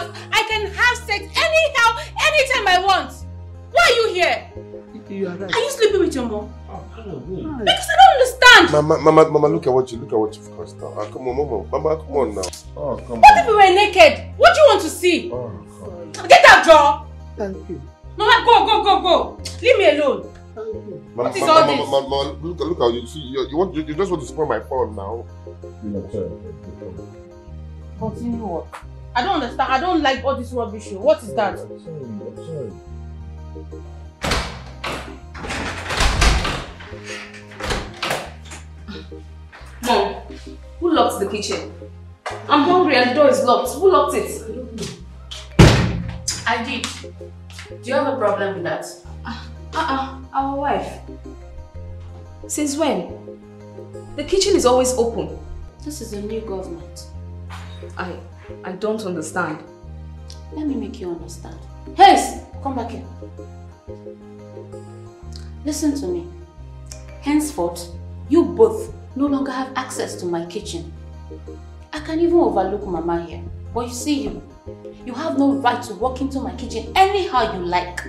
house. I can have sex anyhow, anytime I want. Why are you here? You are right. Are you sleeping with your mom? Oh, I don't know. Because I don't understand. Mama, look at what you've caused now. Come on, Mama, come on now. Oh, come on. What if we were naked? What do you want to see? Oh, God. Get out, drawer. Thank you. Mama, go. Leave me alone. Thank you. What is all this? Mama, look how you see. You just want to spoil my phone now. Continue what? I don't understand. I don't like all this rubbish. What is that? I'm sorry. Mom, who locked the kitchen? I'm hungry and the door is locked. Who locked it? I did. Do you have a problem with that? Our wife. Since when? The kitchen is always open. This is a new government. I don't understand. Let me make you understand. Hence, come back here. Listen to me. Henceforth, you both no longer have access to my kitchen. I can even overlook Mama here. But you see, you have no right to walk into my kitchen anyhow you like.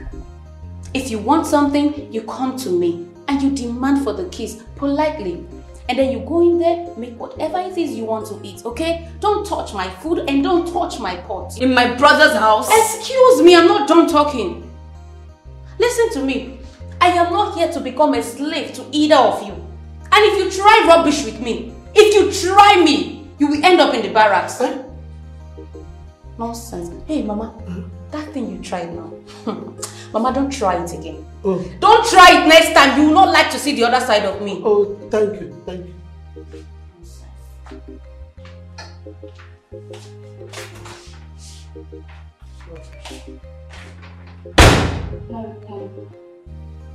If you want something, you come to me and you demand for the keys politely. And then you go in there, make whatever it is you want to eat, okay? Don't touch my food and don't touch my pot. In my brother's house? Excuse me, I'm not done talking. Listen to me. I am not here to become a slave to either of you. And if you try rubbish with me, if you try me, you will end up in the barracks. Huh? Nonsense. Hey, Mama, that thing you tried now. Mama, don't try it again. Oh. Don't try it next time. You will not like to see the other side of me. Oh, thank you.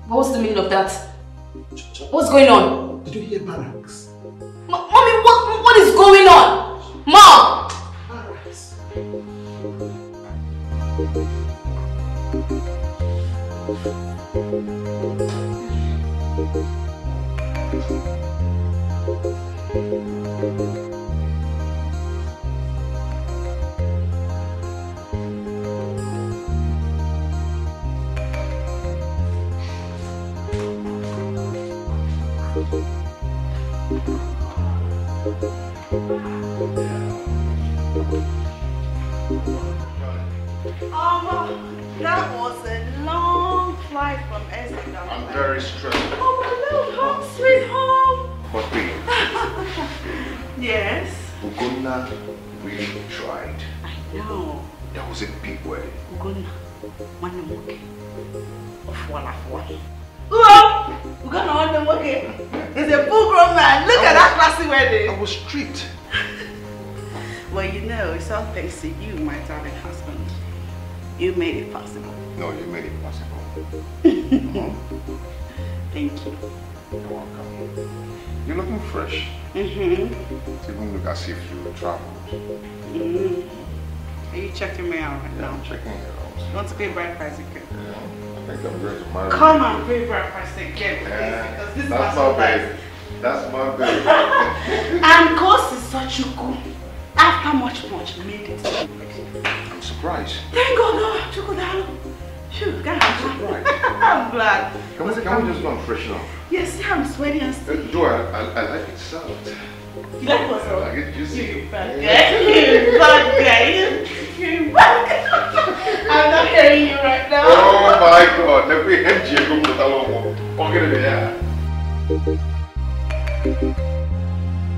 What's the meaning of that? What's going on? Did you hear barracks? Mommy, what is going on? Mom! Barracks. That was a long flight from Essex. I'm very stressed. Oh, my little home, sweet home. But yes. Ugonna really tried. I know. That was a big word. Ugonna, Wanamoke. Of Wanafoy. Ugonna Wanamoke is a full grown man. Look at that classy wedding. I was stripped. Well, you know, it's all thanks to you, my darling husband. You made it possible. No, you made it possible. Thank you. You're welcome. You're looking fresh. It even look as if you traveled. Are you checking me out right now? I'm checking you out. You want to pay breakfast again? Yeah. I think I'm going to marry you. Come and pay breakfast again. Yeah. Because this that's my baby. That's my baby. And course is such a good. After much, made it. I'm surprised. Thank God, no. Shoot, God. I'm glad. Can we just go and freshen up? Yes, yeah, I'm sweaty and sticky. I like it salad. You like what salad? I like it juicy. You bugger. I'm not hearing you right now. Oh my God. Let me help you. Come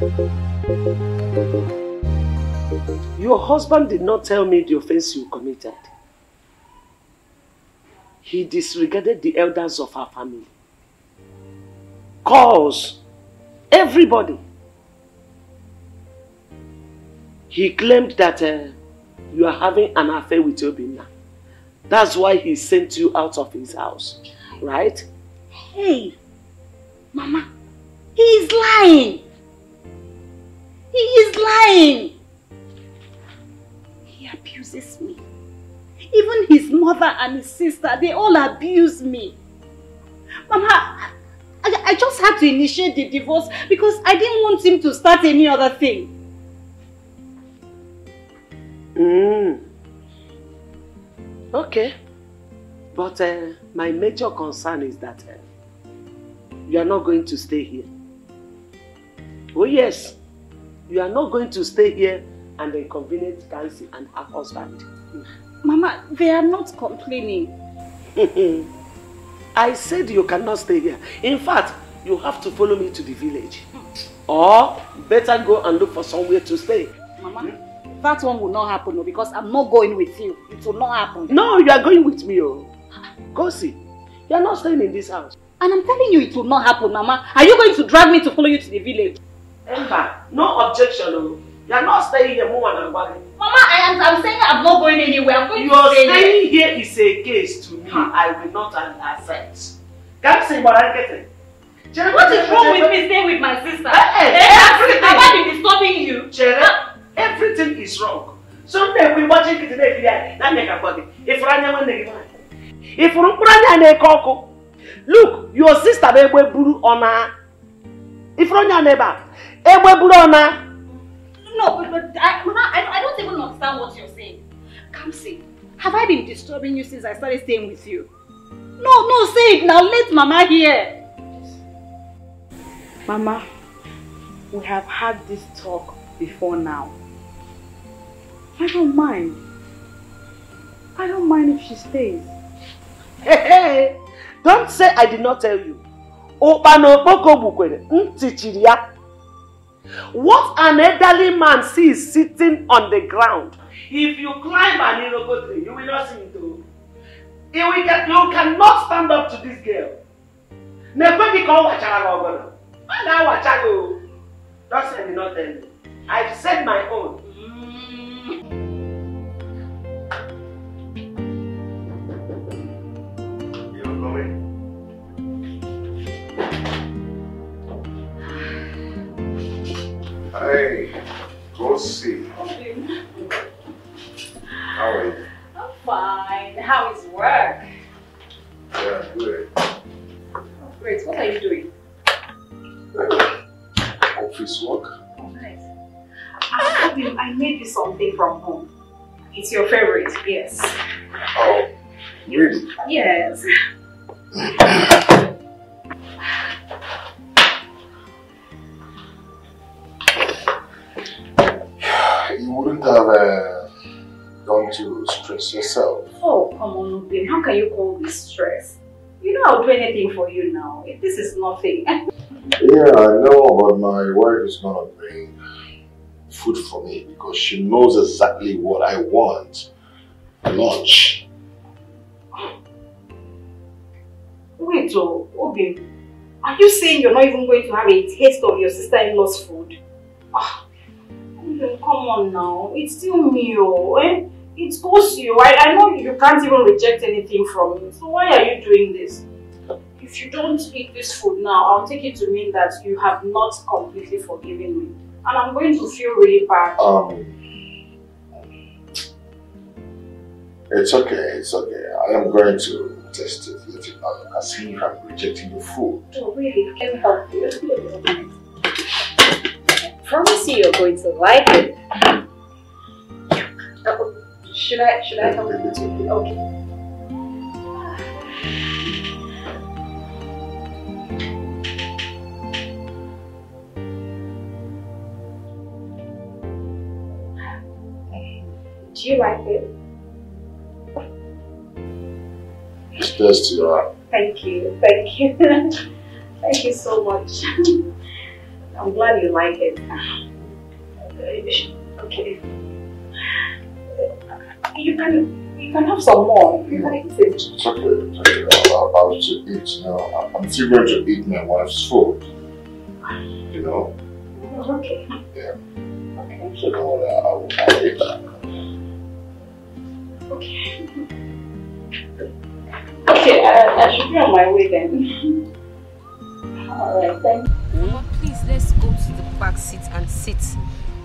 with a long. Your husband did not tell me the offense you committed. He disregarded the elders of our family. Cause everybody. He claimed that you are having an affair with Obinna. That's why he sent you out of his house, right? Hey, Mama, he is lying. He is lying. Abuses me. Even his mother and his sister, they all abuse me. Mama, I just had to initiate the divorce because I didn't want him to start any other thing. Okay. But my major concern is that you are not going to stay here. Oh yes, you are not going to stay here and inconvenience Nancy and her husband. Mama, they are not complaining. I said you cannot stay here. In fact, you have to follow me to the village. Or better go and look for somewhere to stay. Mama, that one will not happen because I'm not going with you. It will not happen. No, you are going with me. Oh. Go see. You are not staying in this house. And I'm telling you it will not happen, Mama. Are you going to drag me to follow you to the village? Emma, no objection. Oh. You are not staying here, Mama and Wale. Mama, I'm saying I'm not going anywhere. I'm going to stay here. Your staying here is a case to me. I will not accept. Can't say what I'm getting. Chere, what is wrong with me staying with my sister? Everything. Have I been disturbing you? Chere, everything is wrong. Someday we watch it today. If you don't look, your sister will buru ona. If you don't neighbor, buru ona. No, but I don't even understand what you're saying. Come see. Have I been disturbing you since I started staying with you? No, say it now. Let Mama hear. Mama, we have had this talk before now. I don't mind. I don't mind if she stays. Hey, don't say I did not tell you. What an elderly man sees sitting on the ground. If you climb an iroko tree, you will not see it. You cannot stand up to this girl. Don't say me not tell you. I've said my own. You're coming. Hey, go see. Okay. How are you? I'm fine. How is work? Yeah, good. Great. What are you doing? Office work. Oh, nice. I made you something from home. It's your favorite, yes. Oh, really? Yes. You wouldn't have gone to stress yourself. Oh, come on, Obin. How can you call this stress? You know I'll do anything for you now. This is nothing. Yeah, I know, but my wife is gonna bring food for me because she knows exactly what I want. Lunch. Wait, Obin. Are you saying you're not even going to have a taste of your sister-in-law's food? Oh. Come on now, it's still me, eh? It goes you. I know you can't even reject anything from me, so why are you doing this? If you don't eat this food now, I'll take it to mean that you have not completely forgiven me. And I'm going to feel really bad. It's okay, it's okay. I am going to test it, let it out. I see you have rejecting your food. Oh, really? Can I help you? I promise you, you're going to like it. Oh, should I help you? Okay. Do you like it? It's best you are. Thank you, thank you. Thank you so much. I'm glad you like it. Okay. You can have some more. You can eat it. It's okay. I'll just eat now. I'm still going to eat my wife's food. You know. Okay. Yeah. Okay. So don't worry. I'll eat that. Okay. Okay. I should be on my way then. All right. Thank you. But please, let's go to the back seat and sit.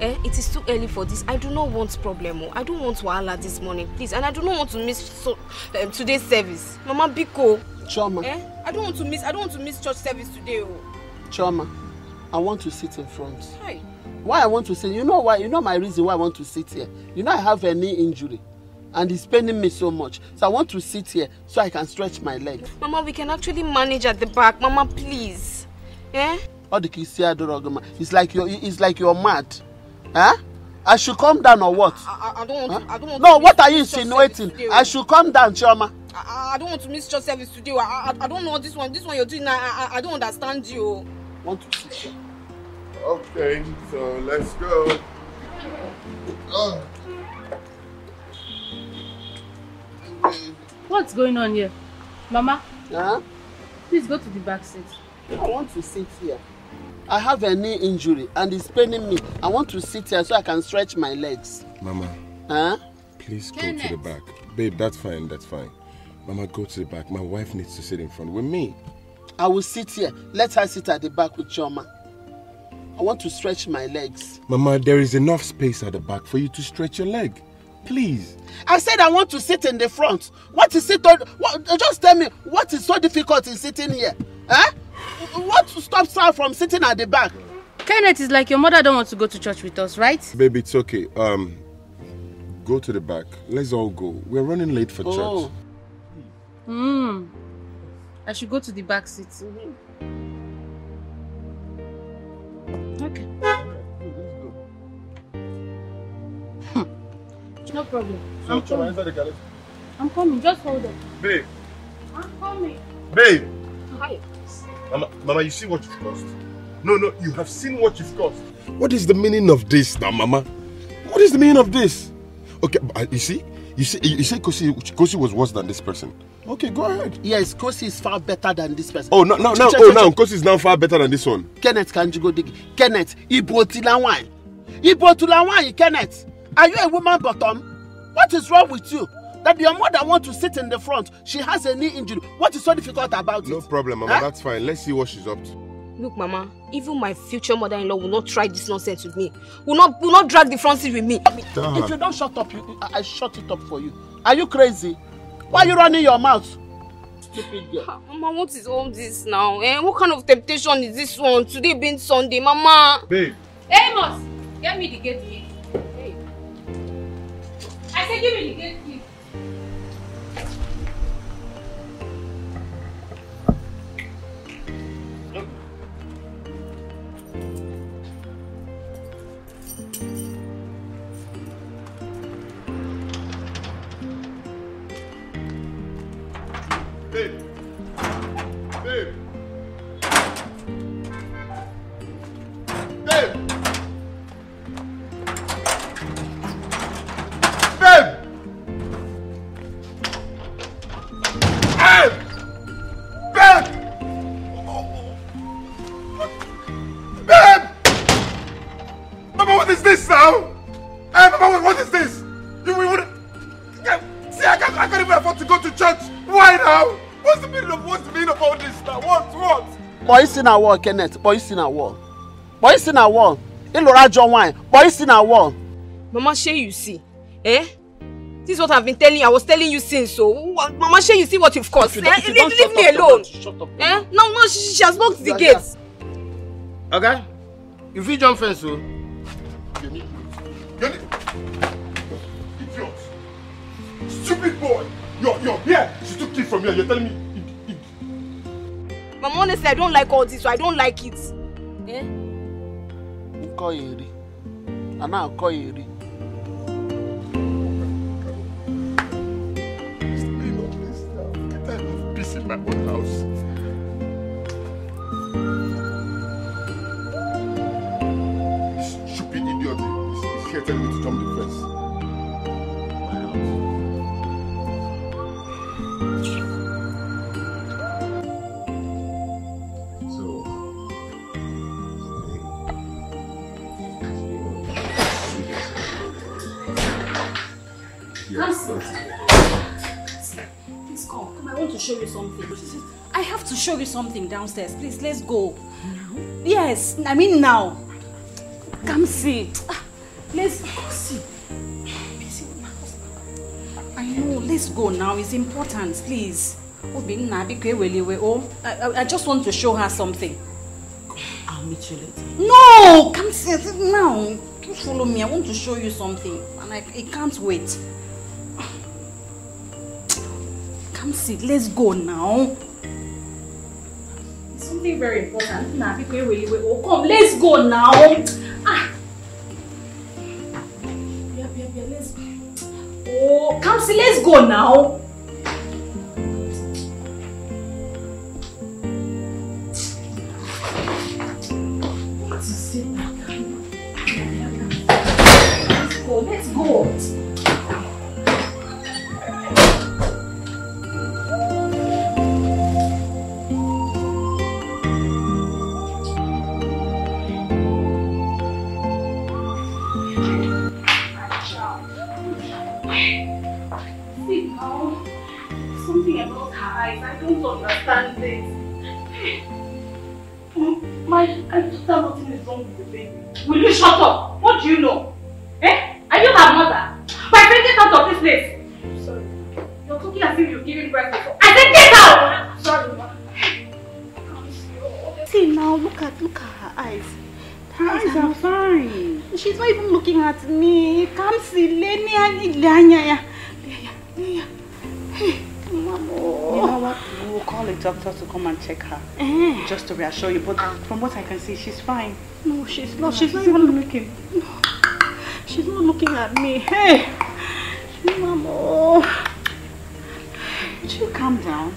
It is too early for this. I do not want problem. I don't want wahala this morning, please. And I do not want to miss today's service. Mama Biko. Choma. I don't want to miss church service today. Oh. Choma, I want to sit in front. Hi. Why I want to sit? You know why? You know my reason why I want to sit here. You know I have a knee injury. and it's paining me so much. So I want to sit here so I can stretch my legs. Mama, we can actually manage at the back. Mama, please. Yeah? It's like you're mad. Huh? I should come down or what? I don't want to. I don't want no, to what are you insinuating? I should come down, Chioma. I don't want to miss your service today. I don't know this one. This one you're doing now. I don't understand you. Want to sit here? Okay, so let's go. Oh. What's going on here? Mama, huh? Please go to the back seat. I want to sit here. I have a knee injury and it's paining me. I want to sit here so I can stretch my legs. Mama, huh? Please go to the back. Babe, that's fine, that's fine. Mama, go to the back. My wife needs to sit in front with me. I will sit here. Let her sit at the back with Chioma. I want to stretch my legs. Mama, there is enough space at the back for you to stretch your leg. Please. I said I want to sit in the front. What is it? Just tell me, what is so difficult in sitting here? Huh? What stops her from sitting at the back? Kenneth, is like your mother don't want to go to church with us, right? Baby, it's okay. Go to the back. Let's all go. We're running late for church. Hmm. I should go to the back seat. Mm-hmm. Okay. No problem. So, Chioma, inside the garage. I'm coming. Just hold on. Babe. I'm coming. Babe. Hi. Mama, you see what you've caused. No, you have seen what you've caused. What is the meaning of this now, Mama? What is the meaning of this? Okay, you see, Kosi was worse than this person. Okay, go ahead. Yes, Kosi is far better than this person. Oh, no, Kosi is now far better than this one. Kenneth, can't you go dig? Kenneth, Ibo Tilawan, Kenneth. Are you a woman, Bottom? What is wrong with you? That your mother wants to sit in the front. She has a knee injury. What is so difficult about it? No problem, Mama. Huh? That's fine. Let's see what she's up to. Look, Mama. Even my future mother-in-law will not try this nonsense with me. Will not drag the front seat with me. Dad. If you don't shut up, I shut it up for you. Are you crazy? Why are you running your mouth? Stupid girl. Mama, what is all this now? What kind of temptation is this one? Today being Sunday, Mama. Babe. Amos, get me the gate key. Hey. I said give me the gate key. Boy, Kenneth, boys in our wall. Boys in our wall. Ilora John Wine. Boys in our wall. Mama, share you see. Eh? This is what I've been telling you. I was telling you since. So, Mama, share you see what you've caused. Leave me alone. Shut up. Eh? No, she has locked the gates. Okay? If you jump fence, so. Idiot. Stupid boy. You're here. She took it from here. You're telling me. Mama, honestly, I don't like all this, so I don't like it. Eh? I'm going to go. Show you something downstairs, please. Let's go. Now? Yes, I mean now. Come see. Let's go see. I know. Let's go now. It's important, please. I just want to show her something. I'll meet you later. No, come see now. Follow me. I want to show you something, and I can't wait. see. Let's go now. It's something very important. Nah, people will come. Let's go now. Ah. Yeah, let's go. Oh, come see. Let's go now. Just to reassure you, but from what I can see, she's fine. No, she's not. She's not even looking. No. She's not looking at me. Hey, Mama. Would you calm down?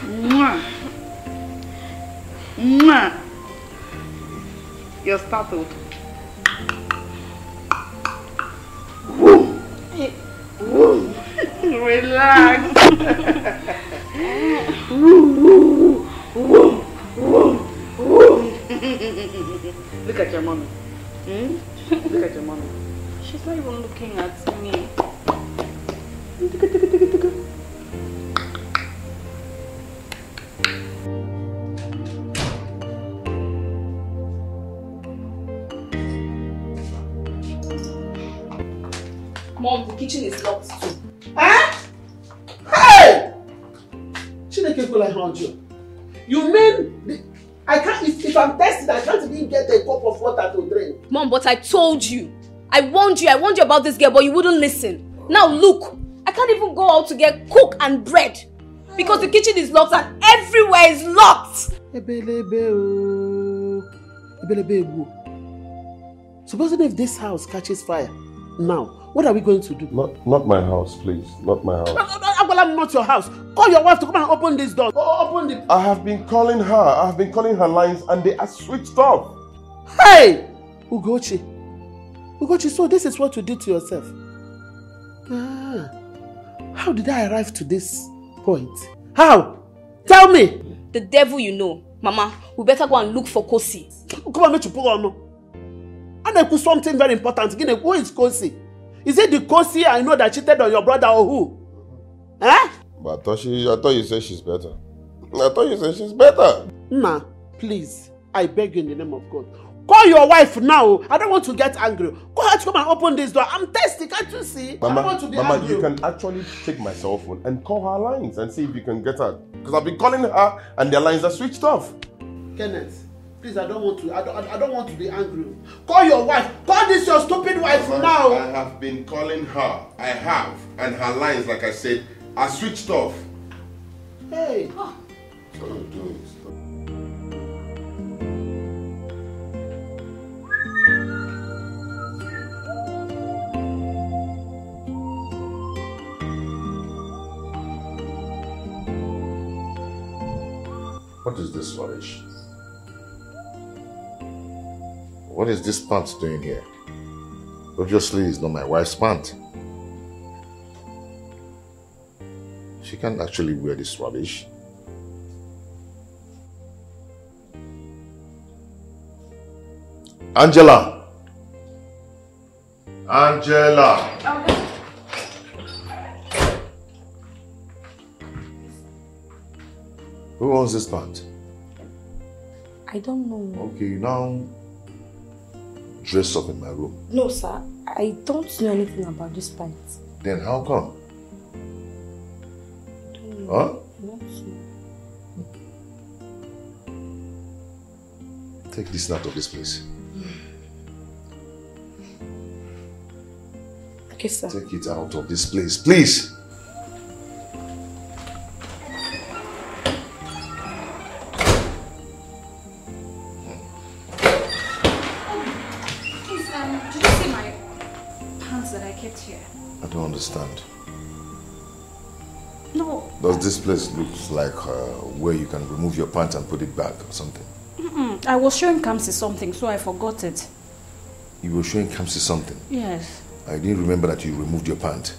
Mwah. Mwah. You're startled. Hey. Relax. Look at your mommy. Hmm? Look at your mommy. She's not even looking at me. Mom, the kitchen is locked too. Around you. You mean I can't? If I'm tested, I can't even get a cup of water to drink. Mom, but I told you, I warned you about this girl, but you wouldn't listen. Now look, I can't even go out to get cook and bread because the kitchen is locked and everywhere is locked. Supposing if this house catches fire now, what are we going to do? Not my house, please. Not my house. Agbala, not your house. Call your wife to come and open this door. Open the... I have been calling her. I have been calling her lines and they are switched off. Hey! Ugochi, so this is what you did to yourself. Ah. How did I arrive to this point? How? Tell me! The devil you know. Mama, we better go and look for Kosi. Come on, let you pull on. And I could something very important. Who is Kosi? Is it the Kosi I know that cheated on your brother or who? Huh? But I thought you said she's better. I thought you said she's better. Nah, please. I beg you in the name of God. Call your wife now. I don't want to get angry. Call her to come and open this door. I'm thirsty, can't you see? Mama, I don't want to be angry. You can actually take my cell phone and call her lines and see if you can get her. Because I've been calling her and their lines are switched off. Kenneth. Please, I don't want to be angry. Call your wife. Call this your stupid wife now. I have been calling her. I have. And her lines, like I said, are switched off. Hey. Oh. Stop doing it. Stop. What is this rubbish? What is this pant doing here? Obviously, it's not my wife's pant. She can't actually wear this rubbish. Angela! Angela! Okay. Who owns this pant? I don't know. Okay, now... dress up in my room. No, sir. I don't know anything about this pant. Then how come? I don't know. Huh? Not sure. Take this out of this place. Okay, sir. Take it out of this place, please. Please, did you see my pants that I kept here? I don't understand. No. Does this place look like where you can remove your pants and put it back or something? Mm-mm. I was showing Kamsi something, so I forgot it. You were showing Kamsi something? Yes. I didn't remember that you removed your pant.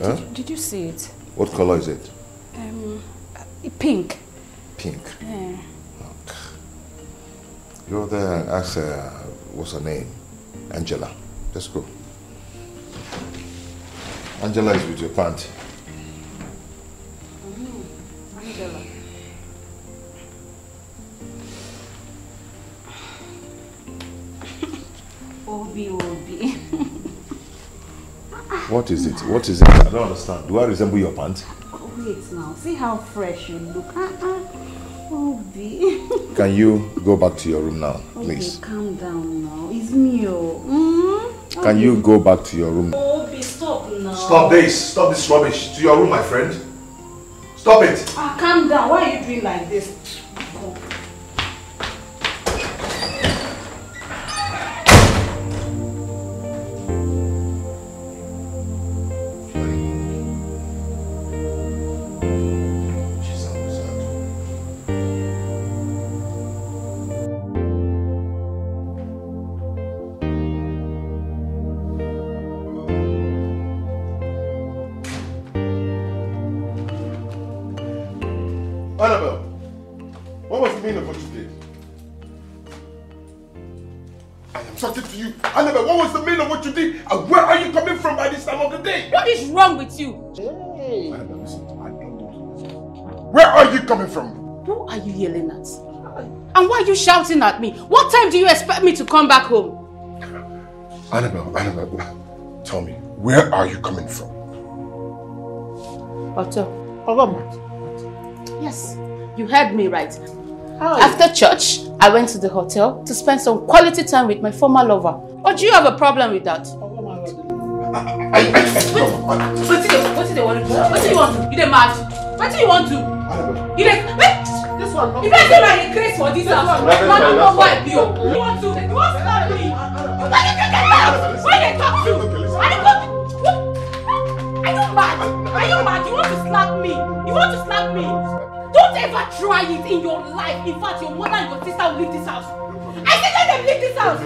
Huh? Did you see it? What color is it? Pink. Pink? Yeah. Look. Go there and ask her, what's her name? Angela. Let's go. Angela is with your pant. Angela. Obi. What is it? What is it? I don't understand. Do I resemble your pant? Wait now. See how fresh you look. Obi. Can you go back to your room now, please? Okay, calm down now. It's me. Mm? Can you go back to your room? Stop now. Stop this. Stop this rubbish. To your room, my friend. Stop it. Ah, calm down. Why are you doing like this? Go. Where are you coming from? Who are you yelling at? And why are you shouting at me? What time do you expect me to come back home? Annabelle, tell me, where are you coming from? Hotel. Yes, you heard me right. After church, I went to the hotel to spend some quality time with my former lover. Or do you have a problem with that? What do they want to do? What do you want to do? You didn't match. What do you want to do? You didn't. Wait! This one. You guys don't have a grace for this house. No, why? You want to. You want to stop me. Why did you get out? Why did they talk to you? Are you mad? Are you mad? You want to slap me? You want to slap me? Don't ever try it in your life. In fact, your mother and your sister will leave this house. I said let them leave this house.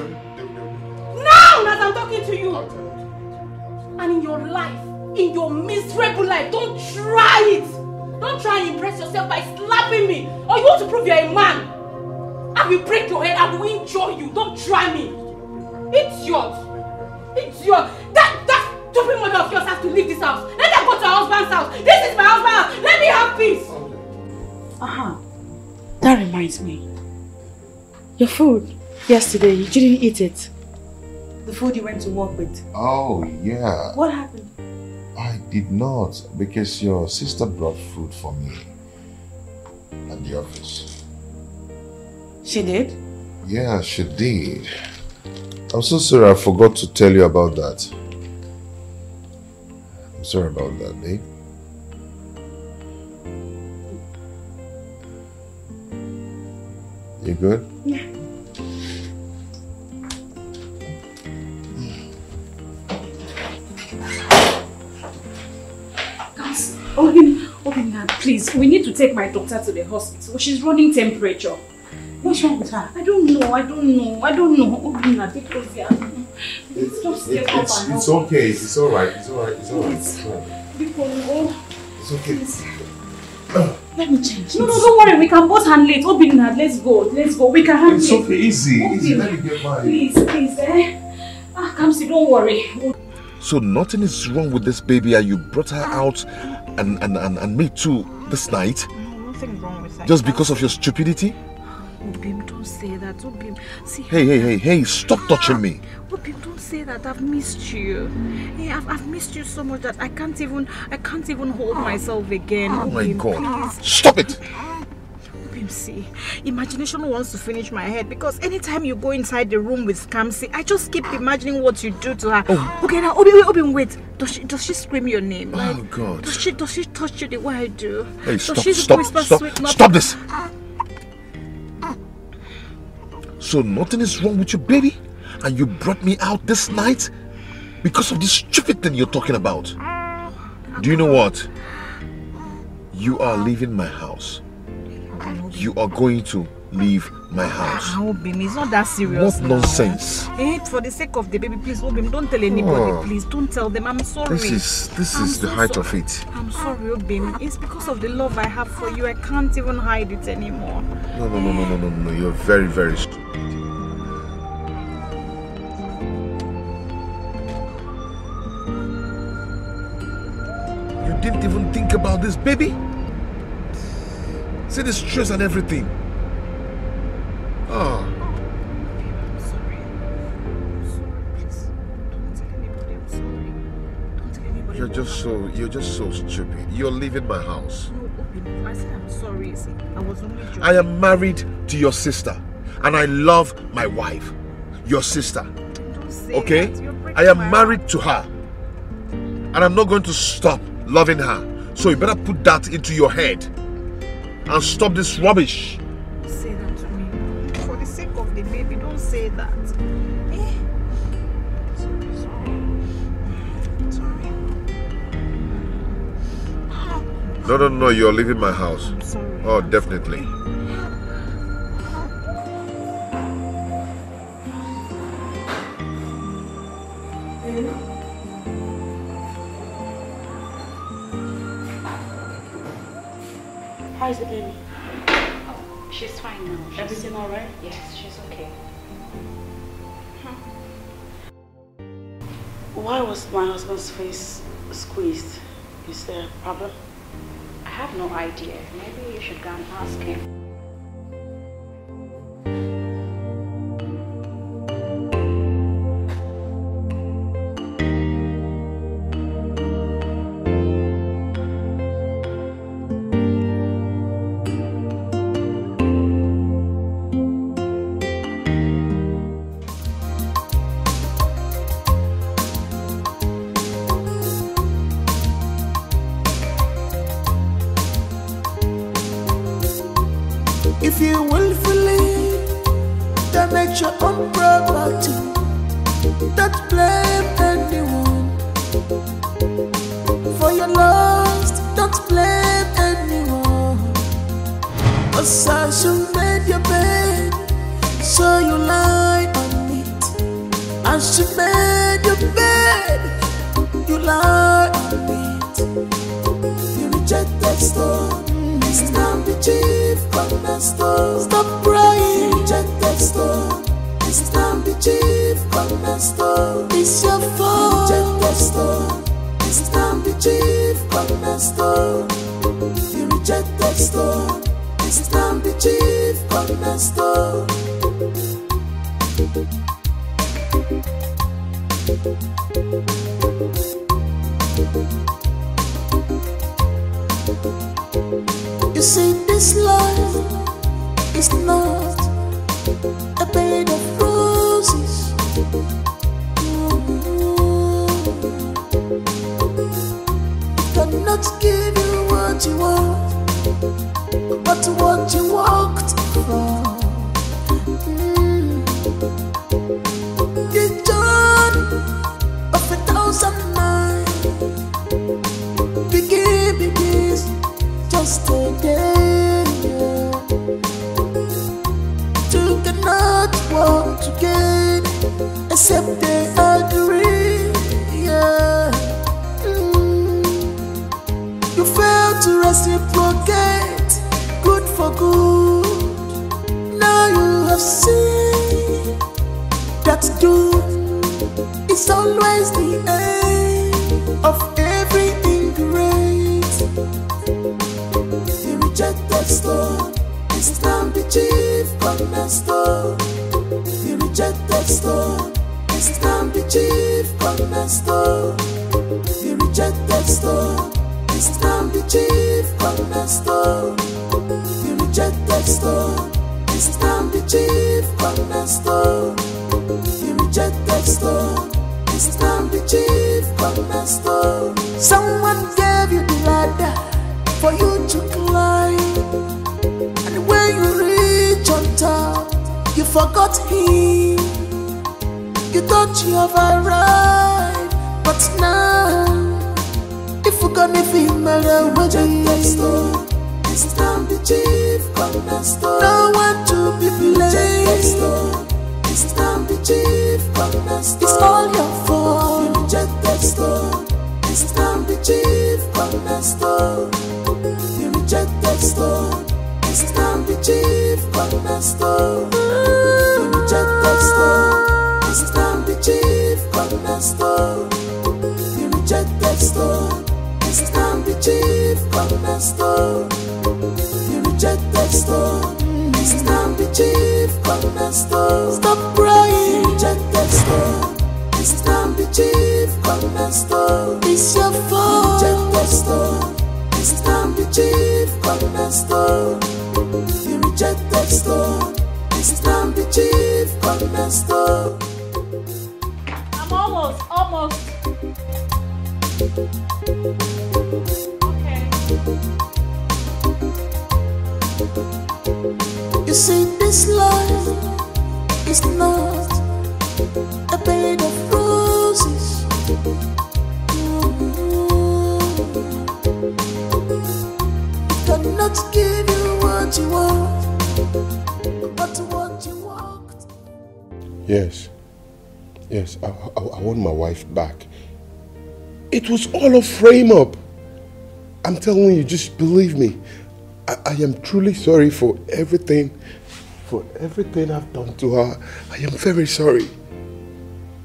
Now, as I'm talking to you. And in your life, in your miserable life, don't try it. Don't try and impress yourself by slapping me. Or you want to prove you're a man. I will break your head, I will injure you. Don't try me. It's yours. It's yours. That stupid mother of yours has to leave this house. Let her go to her husband's house. This is my husband's house. Let me have peace. That reminds me. Your food. Yesterday, you didn't eat it. The food you went to work with. Oh, yeah. What happened? I did not, because your sister brought food for me at the office. She did? Yeah, she did. I'm so sorry I forgot to tell you about that. I'm sorry about that, babe. You good? Yeah. Obina, please, we need to take my daughter to the hospital. She's running temperature. What's wrong with her? I don't know. Obina, take her here. It's okay, it's alright, it's alright. It's okay. Please. Let me change. No, don't worry, we can both handle it. Obina, let's go. We can handle it. It's okay, easy, let me get by. Please. Kamsi, don't worry. So nothing is wrong with this baby, and you brought her out and me too this night? No, nothing wrong with that. Just because of your stupidity? Obim, don't say that. Obim, see. Hey, stop touching me. Obim, don't say that. I've missed you. Hey, I've missed you so much that I can't even hold myself again. Oh my God. Please. Stop it. Obim, Kamsi. Imagination wants to finish my head because anytime you go inside the room with Kamsi, I just keep imagining what you do to her. Oh. Okay, now, Obi, wait. Does she scream your name? Like, oh, God. Does she touch you the way I do? Hey, stop this! So nothing is wrong with you, baby? And you brought me out this night because of this stupid thing you're talking about? Do you know what? You are leaving my house. You are going to leave my house. Obim, it's not that serious. What nonsense. Eh? For the sake of the baby, please, Obim, don't tell anybody, please. Don't tell them. I'm sorry. This is the height of it. I'm sorry, Obim. It's because of the love I have for you. I can't even hide it anymore. No. You're very, very stupid. Didn't even think about this, baby. See the stress and everything. Oh. I'm sorry. I'm sorry. Please don't tell anybody. I'm sorry. Don't tell anybody. You're just so stupid. You're leaving my house. No, Obin, I said I'm sorry. I was only joking. I am married to your sister, and I love my wife, your sister. Don't say okay? That. You're breaking I am my married heart. To her, and I'm not going to stop loving her. So you better put that into your head and stop this rubbish. Don't say that to me. For the sake of the baby, don't say that. Eh? Sorry. No, you're leaving my house. I'm sorry. Oh, definitely. How is the baby? She's fine now. Everything all right? Yes, she's okay. Why was my husband's face squeezed? Is there a problem? I have no idea. Maybe you should go and ask him. cornerstone, the rejected stone is now the chief cornerstone. Someone gave you the ladder for you to climb, and when you reach on top, you forgot him. You thought you have arrived, but now if you gonna be married, the rejected stone is now the chief cornerstone. No one to be blamed. It's time the chief cornerstone. It's all your fault. You rejected stone. It's time the chief cornerstone. You rejected stone. It's time the chief cornerstone. You rejected stone. It's time the chief cornerstone. You rejected stone. It's time the chief cornerstone. You rejected stone. It's time the chief cornerstone. Stop crying. You rejected stone. It's time the chief cornerstone. It's your fault. You rejected stone. It's time the chief cornerstone. You rejected stone. It's time the chief cornerstone. I'm almost. Okay. You see, this life is not a bed of roses. It cannot give you what you want, but what you want. Yes, I want my wife back. It was all a frame up. I'm telling you, just believe me. I am truly sorry for everything, I've done to her. I am very sorry.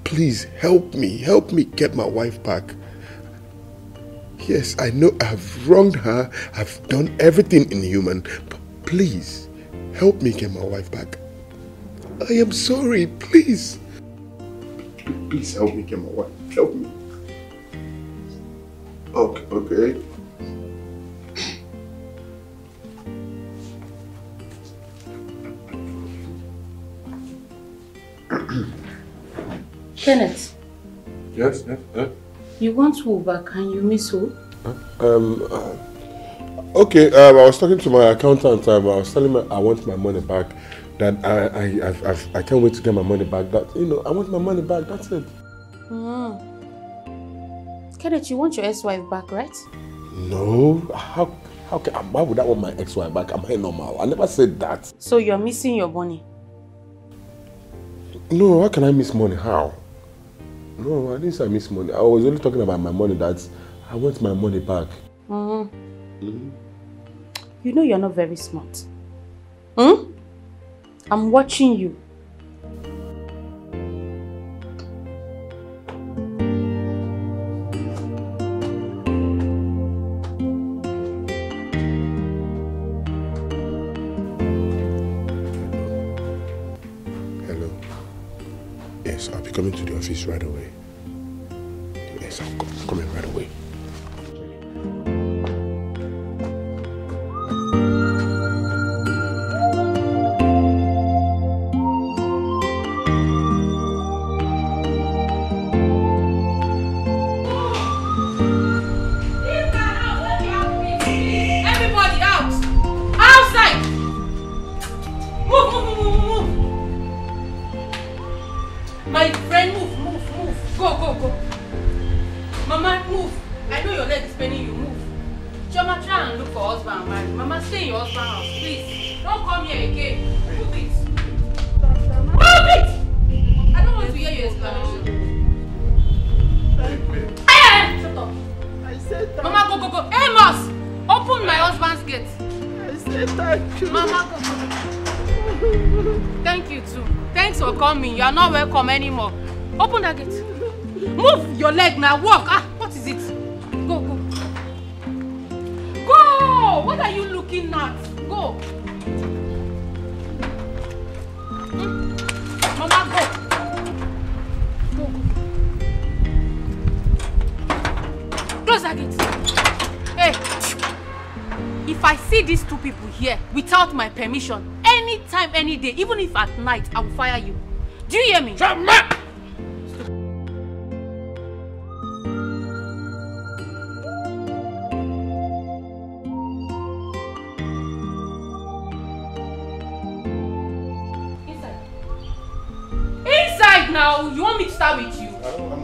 Please help me get my wife back. Yes, I know I've wronged her. I've done everything inhuman, but please help me get my wife back. I am sorry, please. Please help me get my wife. Help me. Okay. Kenneth. Yes. You want Uber, can you miss who? I was talking to my accountant. I was telling her I want my money back. That I can't wait to get my money back. That, you know, I want my money back. That's it. Kenneth, you want your ex-wife back, right? No. How can? Why would I want my ex-wife back? Am I normal? I never said that. So you're missing your money. No, how can I miss money? How? No, I didn't say I miss money. I was only talking about my money, that I want my money back. You know you're not very smart. I'm watching you. Coming to the office right away. Yes, I'm coming right away. Anymore. Open that gate. Move your leg now. Walk. What is it? Go. What are you looking at? Go. Mama, go. Close that gate. Hey. If I see these two people here without my permission, any anytime, any day, even if at night, I will fire you. Do you hear me? Shama! Now, you want me to start with you? I'm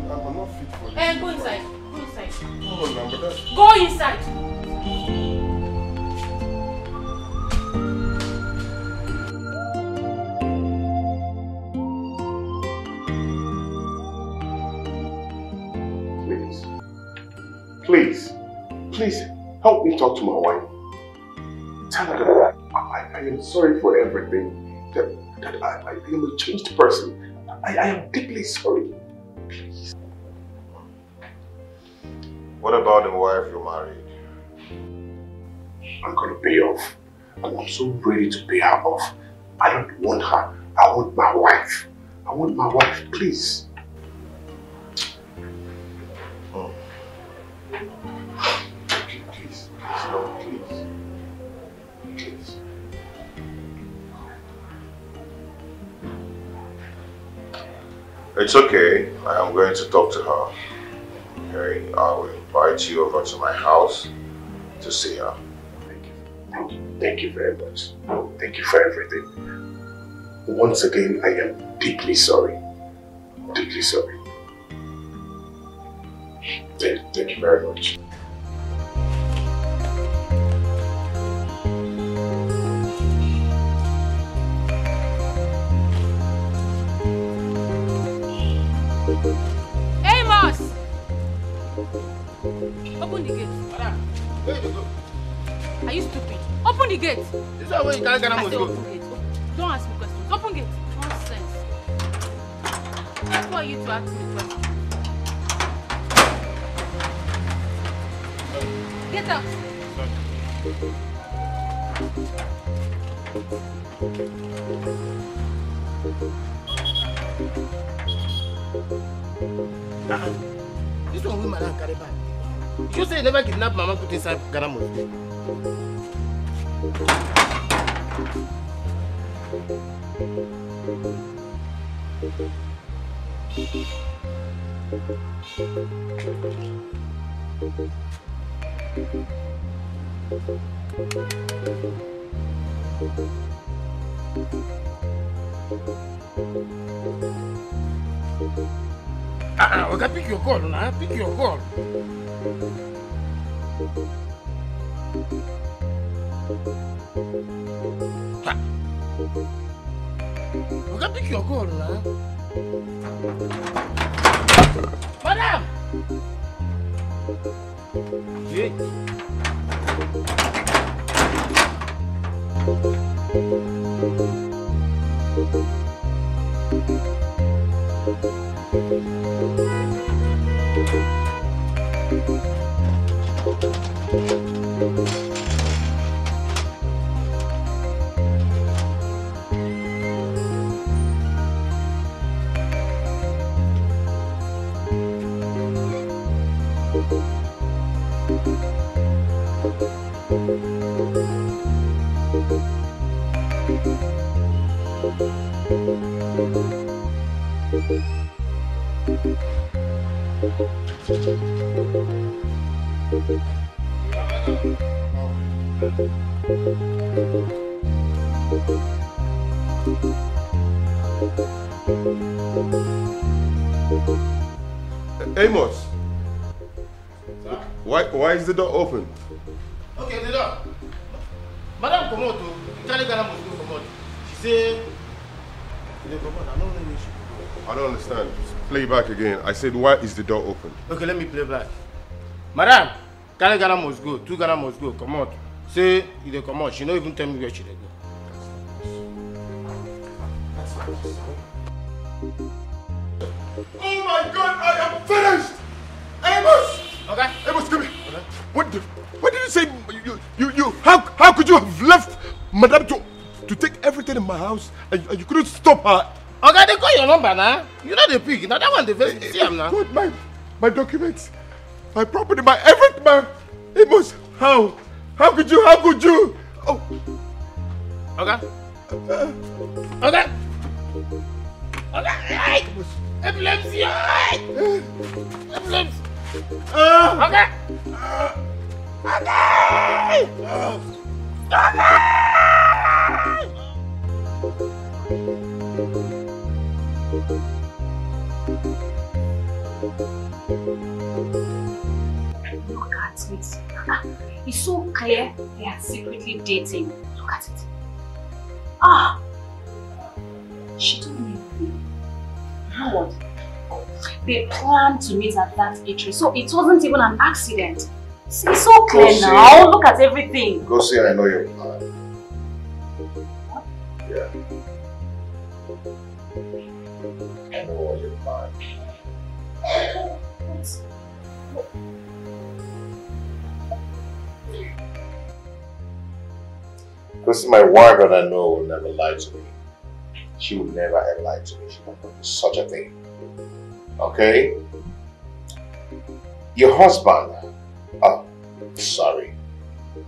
not fit for this. Go inside. Go inside. Hold on now, but that's... Go inside. Please. Please. Please help me talk to my wife. Tell her that I am sorry for everything. That I am a changed person. I am deeply sorry. Please. What about the wife you married? I'm gonna pay off. And I'm so ready to pay her off. I don't want her. I want my wife. I want my wife, please. Oh. Please, please, no, please. Please. It's okay. I am going to talk to her. Okay, I will invite you over to my house to see her. Thank you. Thank you. Thank you very much. Thank you for everything. Once again, I am deeply sorry. Deeply sorry. Thank you very much. Amos! Open the gate. Madam, where you go? Are you stupid? Open the gate. This is where you can't get a motor. Don't ask me questions. Open gate. Nonsense. Who are you to ask me questions? Get out. Sorry. This one will Madame carry back. You say you never kidnap Mama put inside Garamo. We can pick your call now, pick your call. We can pick your call now. Madam! Hey. Amos, why is the door open? Okay, the door. Madame Komoto, she said, I don't understand. Play back again. I said, why is the door open? Okay, let me play back. Madame, Kale Ghana must go. Two Ghana must go. Come out. Say, you dey come out. She don't even tell me where she dey go. Oh my God, I am finished! Amos! Okay. Amos, come here. Okay. What did you say? How could you have left Madame to take everything in my house and you couldn't stop her? Okay, they call your number now. You know the pig. Now that one, they very see him now. God, my documents, my property, my everything, my Amos. How could you? Oh. Okay. Oga! Oga! Hey! Epilepsy! Hey! Epilepsy! Oga! Oga! Oga! Look at this. It's so clear they are secretly dating. Look at it. Ah! She told me. You know what? They planned to meet at that eatery, so it wasn't even an accident. See, it's so clear Gossip. Now. Look at everything. Go see, I know your plan. What? Yeah. I know what your plan is. This is my wife, and I know will never lie to me. She will never ever lie to me. She will not do such a thing. Okay? Your husband, oh, sorry,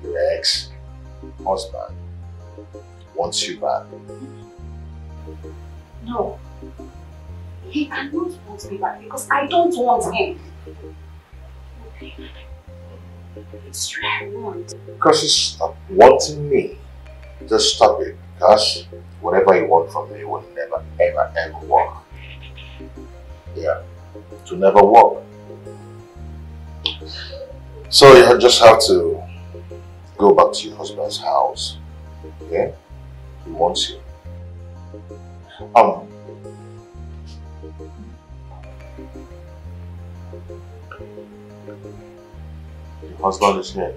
your ex-husband wants you back. No, he cannot want me back because I don't want him. It's true, I want. Because he stopped wanting me. Just stop it, because whatever you want from me will never, ever, ever work. Yeah, it will never work. So you just have to go back to your husband's house. Okay? He wants you. Your husband is here.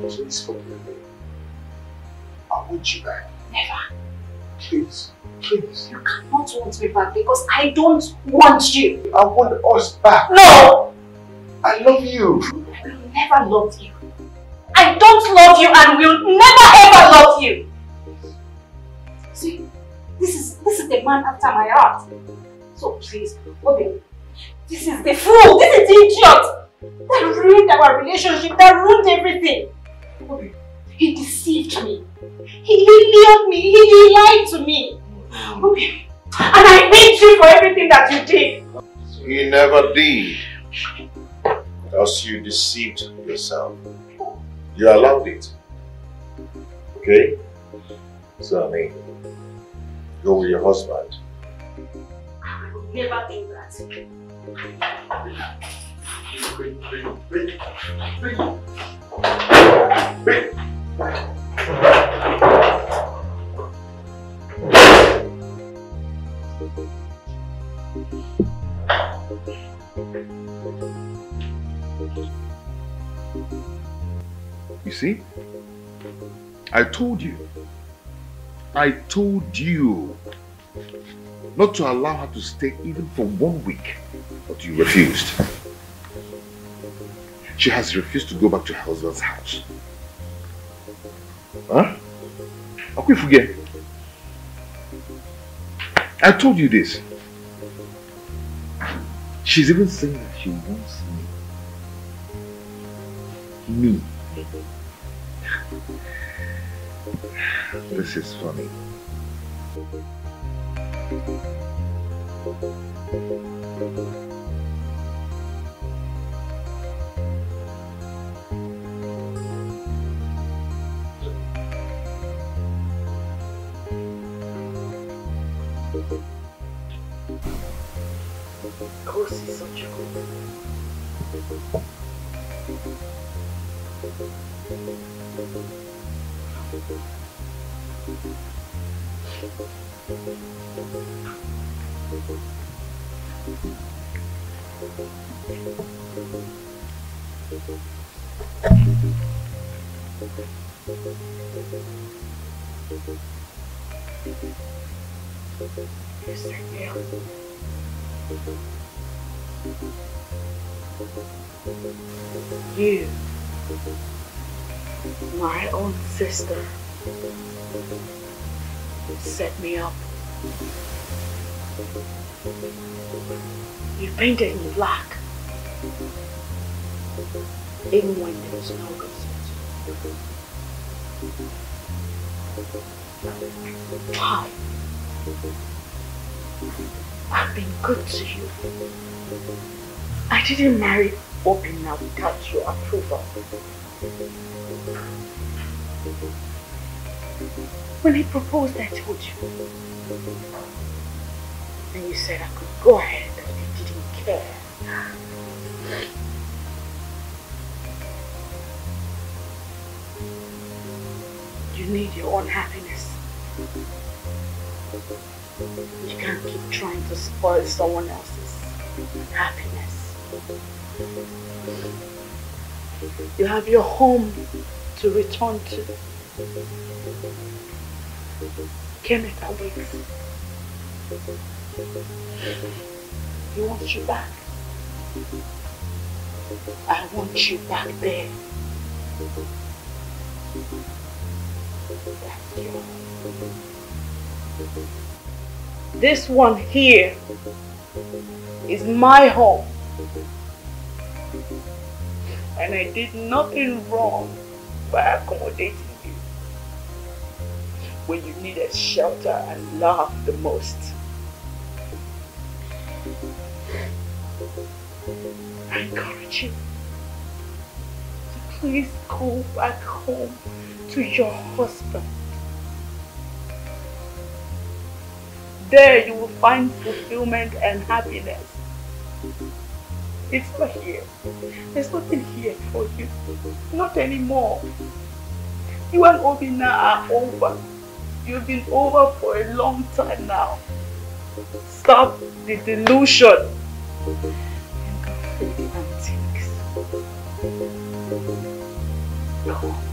Please forgive me. I want you back. Never. Please, please. You cannot want me back because I don't want you. I want us back. No! I love you. I will never love you. I don't love you and will never ever love you. See, this is the man after my heart. So please, Obi, this is the fool, this is the idiot that ruined our relationship, that ruined everything. Obi, he deceived me. He lured me. He lied to me. Obi, and I hate you for everything that you did. He never did. Because you deceived yourself. You allowed it. Okay? So I mean, go with your husband. I will never do that. You see? I told you not to allow her to stay even for 1 week, but you refused. She has refused to go back to her husband's house. Huh? How could you forget? I told you this. She's even saying that she wants me. Me. This is funny. Of course, it's such a good. You My own sister set me up. You painted in black, even when there was no consent. Why? I've been good to you. I didn't marry Obinna without your approval. When he proposed, I told you. And you said I could go ahead because you didn't care. You need your own happiness. You can't keep trying to spoil someone else's happiness. You have your home to return to. Kenneth awakes. He wants you back. I want you back there. That's your home. This one here is my home. And I did nothing wrong by accommodating you when you needed shelter and love the most. I encourage you to please go back home to your husband. There you will find fulfillment and happiness. It's not here. There's nothing here for you. Not anymore. You and Obinna are over. You've been over for a long time now. Stop the delusion. And go through the antics. Go on.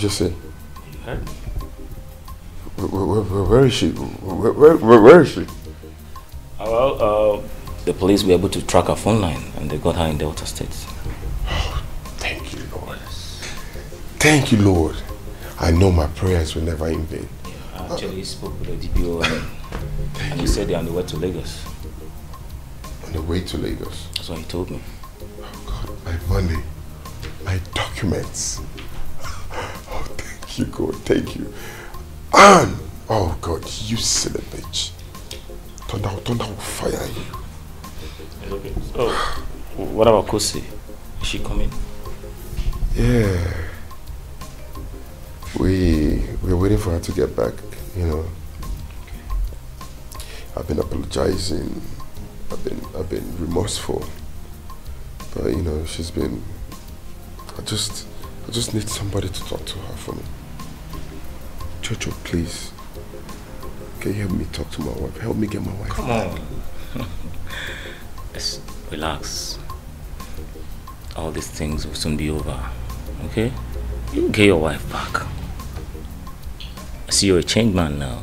Just say, huh? Where is she? Where is she? Well, the police were able to track her phone line and they got her in Delta State. Oh, thank you, Lord. Thank you, Lord. I know my prayers were never in vain. Yeah, I actually spoke with the DPO and he said they're on the way to Lagos. On the way to Lagos? That's what he told me. Oh, God, my money, my documents. You God, thank you. And oh God, you silly bitch. Thunder will fire you. Okay. So what about Kosi? Is she coming? Yeah. We're waiting for her to get back, you know. Okay. I've been apologizing. I've been remorseful. But you know, she's been I just need somebody to talk to her for me. Chocho, please, can you help me talk to my wife? Help me get my wife. Come on. Just relax. All these things will soon be over, okay? You get your wife back. I see you're a changed man now.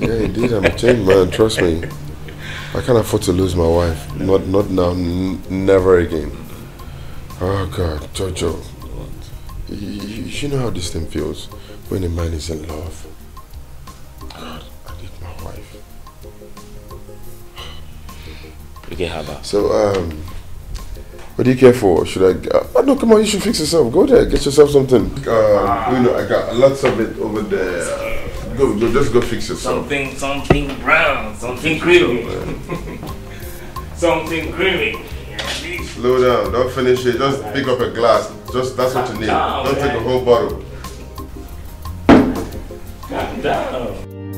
Yeah, indeed, I'm a changed man, trust me. I can't afford to lose my wife. Not now, never again. Oh, God, Chocho. You know how this thing feels. When a man is in love, God, I need my wife. Okay, how about? So, what What do you care for? Should I no, come on, you should fix yourself. Go there, get yourself something. You know, I got lots of it over there. Go, just go fix yourself. Something brown, something creamy. Something creamy. Slow down, don't finish it. Just pick up a glass. Just that's what you need. Don't take a whole bottle. Calm down.